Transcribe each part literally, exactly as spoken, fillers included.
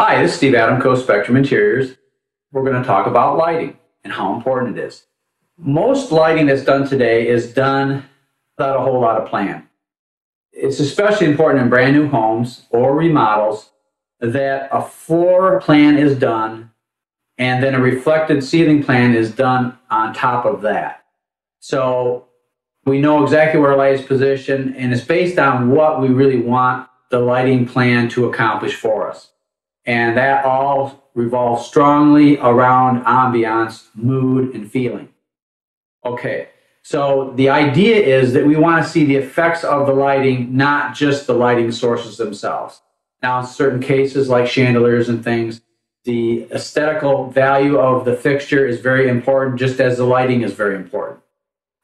Hi, this is Steve Adamko, Spectrum Interiors. We're going to talk about lighting and how important it is. Most lighting that's done today is done without a whole lot of plan. It's especially important in brand new homes or remodels that a floor plan is done and then a reflected ceiling plan is done on top of that. So we know exactly where our light is positioned, and it's based on what we really want the lighting plan to accomplish for us. And that all revolves strongly around ambiance, mood, and feeling. Okay, so the idea is that we want to see the effects of the lighting, not just the lighting sources themselves. Now, in certain cases, like chandeliers and things, the aesthetical value of the fixture is very important, just as the lighting is very important.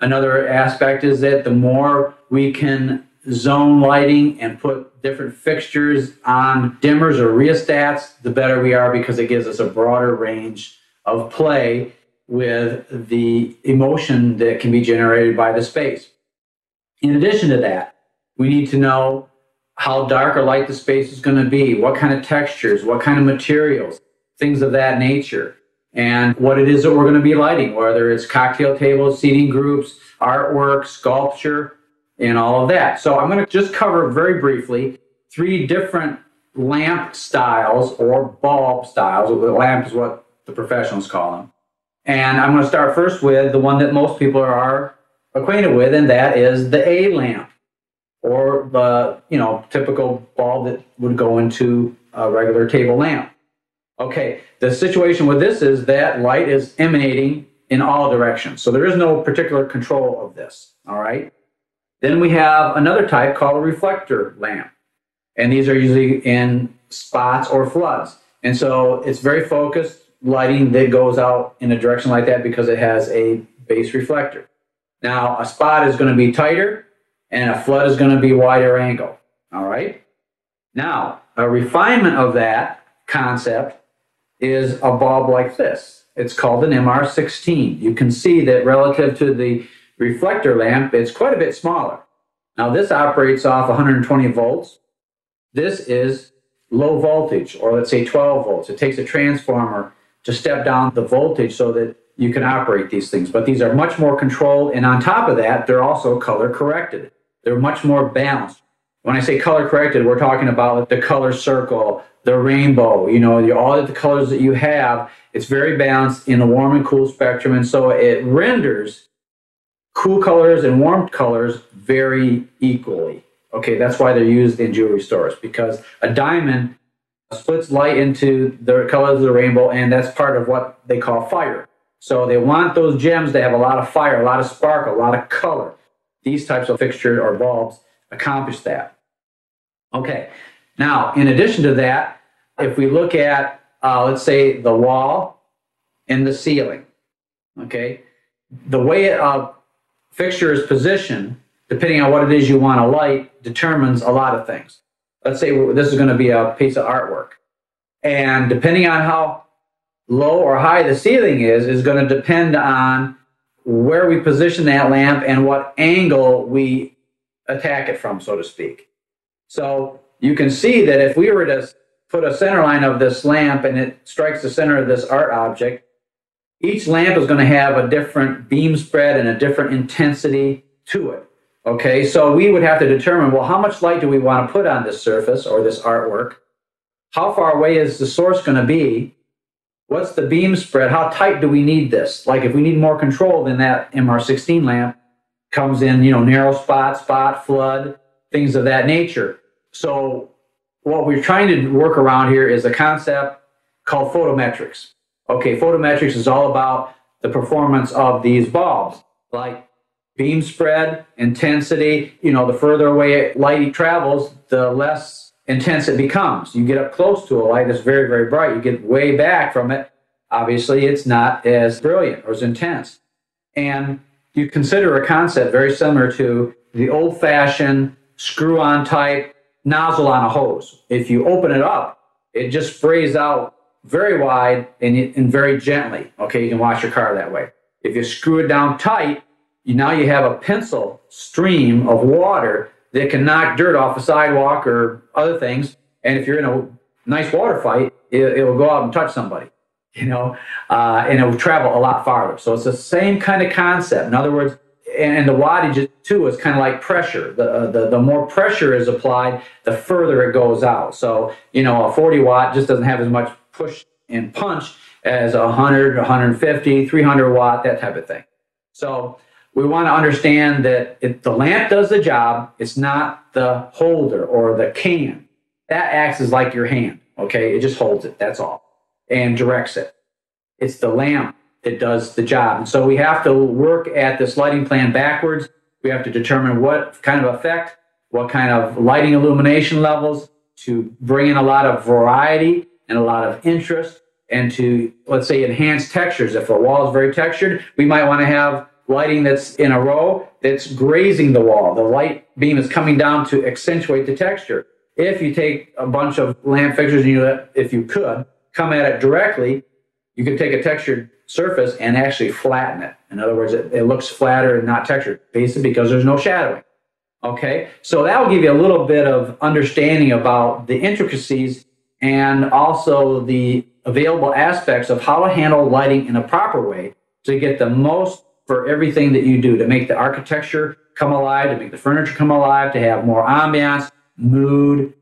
Another aspect is that the more we can zone lighting and put different fixtures on dimmers or rheostats, the better we are, because it gives us a broader range of play with the emotion that can be generated by the space. In addition to that, we need to know how dark or light the space is going to be, what kind of textures, what kind of materials, things of that nature, and what it is that we're going to be lighting, whether it's cocktail tables, seating groups, artwork, sculpture, and all of that. So I'm going to just cover very briefly three different lamp styles or bulb styles. The lamp is what the professionals call them. And I'm going to start first with the one that most people are acquainted with, and that is the A lamp, or the you know typical bulb that would go into a regular table lamp. Okay, the situation with this is that light is emanating in all directions, so there is no particular control of this, all right? Then we have another type called a reflector lamp, and these are usually in spots or floods. And so it's very focused lighting that goes out in a direction like that because it has a base reflector. Now, a spot is going to be tighter and a flood is going to be wider angle, all right? Now, a refinement of that concept is a bulb like this. It's called an M R sixteen. You can see that relative to the reflector lamp, it's quite a bit smaller. Now, this operates off one hundred twenty volts. This is low voltage, or let's say twelve volts. It takes a transformer to step down the voltage so that you can operate these things. But these are much more controlled, and on top of that, they're also color corrected. They're much more balanced. When I say color corrected, we're talking about the color circle, the rainbow, you know, all of the colors that you have. It's very balanced in the warm and cool spectrum, and so it renders cool colors and warm colors very equally. Okay, that's why they're used in jewelry stores, because a diamond splits light into the colors of the rainbow, and that's part of what they call fire. So they want those gems that have a lot of fire, a lot of sparkle, a lot of color. These types of fixtures or bulbs accomplish that. Okay, now in addition to that, if we look at, uh, let's say, the wall and the ceiling, okay, the way a uh, fixture is positioned, depending on what it is you want to light, determines a lot of things. Let's say this is going to be a piece of artwork. And depending on how low or high the ceiling is, is going to depend on where we position that lamp and what angle we attack it from, so to speak. So you can see that if we were to put a center line of this lamp and it strikes the center of this art object, each lamp is going to have a different beam spread and a different intensity to it. Okay, so we would have to determine, well, how much light do we want to put on this surface or this artwork? How far away is the source going to be? What's the beam spread? How tight do we need this? Like, if we need more control, then that M R sixteen lamp comes in, you know, narrow spot, spot, flood, things of that nature. So what we're trying to work around here is a concept called photometrics. Okay, photometrics is all about the performance of these bulbs, like beam spread, intensity. You know, the further away light travels, the less intense it becomes. You get up close to a light that's very, very bright. You get way back from it. Obviously, it's not as brilliant or as intense. And you consider a concept very similar to the old-fashioned screw-on type nozzle on a hose. If you open it up, it just sprays out very wide and, and very gently. Okay, you can wash your car that way. If you screw it down tight, now you have a pencil stream of water that can knock dirt off a sidewalk or other things. And if you're in a nice water fight, it, it'll go out and touch somebody, you know, uh, and it'll travel a lot farther. So it's the same kind of concept. In other words, and, and the wattage too is kind of like pressure. The, uh, the, the more pressure is applied, the further it goes out. So, you know, a forty watt just doesn't have as much push and punch as a one hundred, one fifty, three hundred watt, that type of thing. So we want to understand that if the lamp does the job, it's not the holder or the can. That acts as like your hand, okay? It just holds it, that's all, and directs it. It's the lamp that does the job. And so we have to work at this lighting plan backwards. We have to determine what kind of effect, what kind of lighting illumination levels to bring in a lot of variety and a lot of interest, and to, let's say, enhance textures. If a wall is very textured, we might want to have lighting that's in a row that's grazing the wall. The light beam is coming down to accentuate the texture. If you take a bunch of lamp fixtures and you, if you could, come at it directly, you could take a textured surface and actually flatten it. In other words, it, it looks flatter and not textured, basically because there's no shadowing. Okay, so that will give you a little bit of understanding about the intricacies and also the available aspects of how to handle lighting in a proper way to get the most for everything that you do, to make the architecture come alive, to make the furniture come alive, to have more ambiance, mood,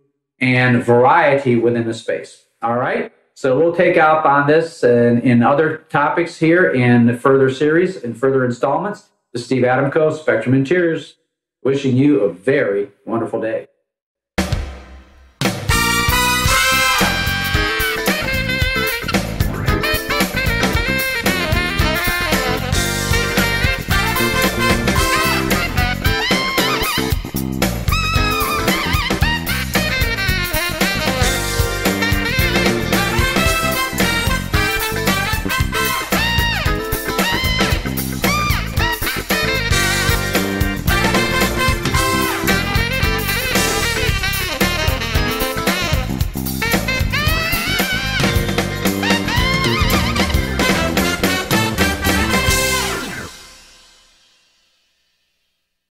and variety within the space. All right? So we'll take up on this and in other topics here in the further series and further installments. This is Steve Adamko, Spectrum Interiors, wishing you a very wonderful day.